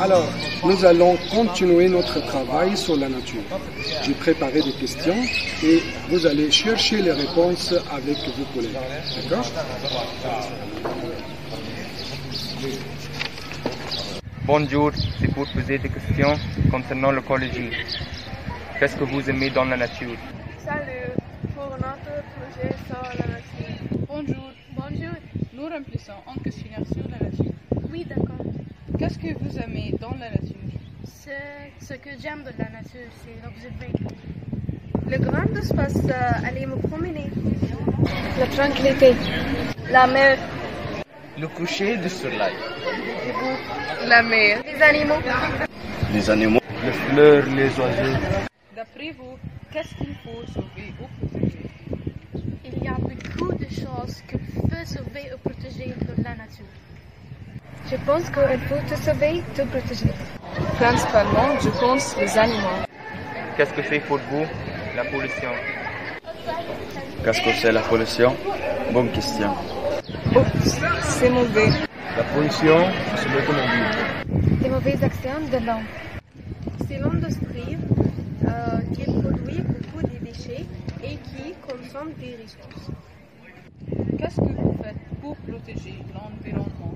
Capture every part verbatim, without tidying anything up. Alors, nous allons continuer notre travail sur la nature. J'ai préparé des questions et vous allez chercher les réponses avec vos collègues. D'accord? Bonjour, c'est pour poser des questions concernant l'écologie. Qu'est-ce que vous aimez dans la nature? Salut, pour notre projet sur la nature. Bonjour, bonjour. Nous remplissons un questionnaire sur la nature. Oui, d'accord. Qu'est-ce que vous aimez dans la nature? Ce que j'aime de la nature, c'est l'observer. Le grand espace, euh, aller me promener. La tranquillité. La mer. Le coucher du soleil. La mer. Les animaux. Les animaux. Les fleurs, les oiseaux. D'après vous, qu'est-ce qu'il faut sauver ou protéger? Il y a beaucoup de choses qu'il faut sauver ou protéger dans la nature. Je pense qu'il faut tout sauver, tout protéger. Principalement, je pense les animaux. Qu'est-ce que c'est pour vous la pollution? Qu'est-ce que c'est la pollution? Bonne question. Oups, c'est mauvais. La pollution, c'est l'automobile. Des mauvaises actions de l'homme. C'est l'industrie euh, qui produit beaucoup de déchets et qui consomme des ressources. Qu'est-ce que vous faites pour protéger l'environnement?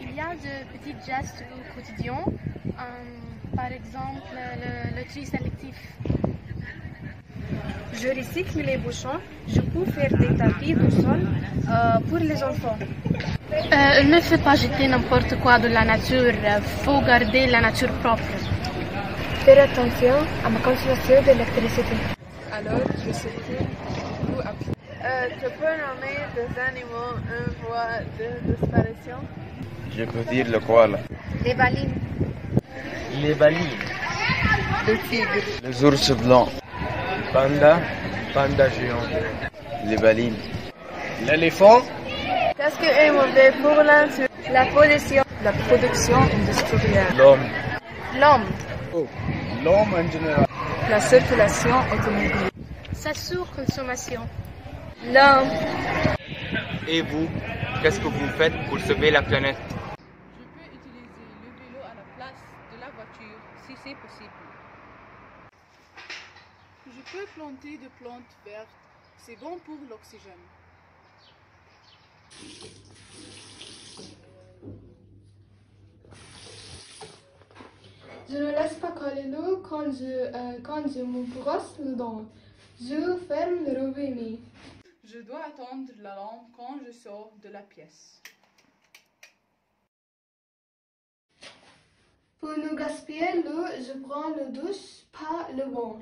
Il y a de petits gestes au quotidien, euh, par exemple le, le tri sélectif. Je recycle les bouchons, je peux faire des tapis bouchons euh, pour les enfants. Euh, ne faites pas jeter n'importe quoi de la nature, il faut garder la nature propre. Faire attention à ma consommation d'électricité. Alors, je sais que vous appelez. Euh, tu peux nommer des animaux en voie de disparition? Je peux dire le koala. Les balines. Les balines. Les tigres. Les ours blancs. Panda, panda géant. Les balines. L'éléphant. Qu'est-ce que est mauvais pour la nature? La pollution. La production industrielle. L'homme. L'homme. Oh. L'homme en général. La circulation automobile. Sa surconsommation. L'homme. Et vous, qu'est-ce que vous faites pour sauver la planète? Je peux utiliser le vélo à la place de la voiture si c'est possible. Je peux planter des plantes vertes, c'est bon pour l'oxygène. Je ne laisse pas coller l'eau quand je, euh, quand je me brosse les dents. Je ferme le robinet. Je dois attendre la lampe quand je sors de la pièce. Pour ne gaspiller l'eau, je prends la douche, pas le bain.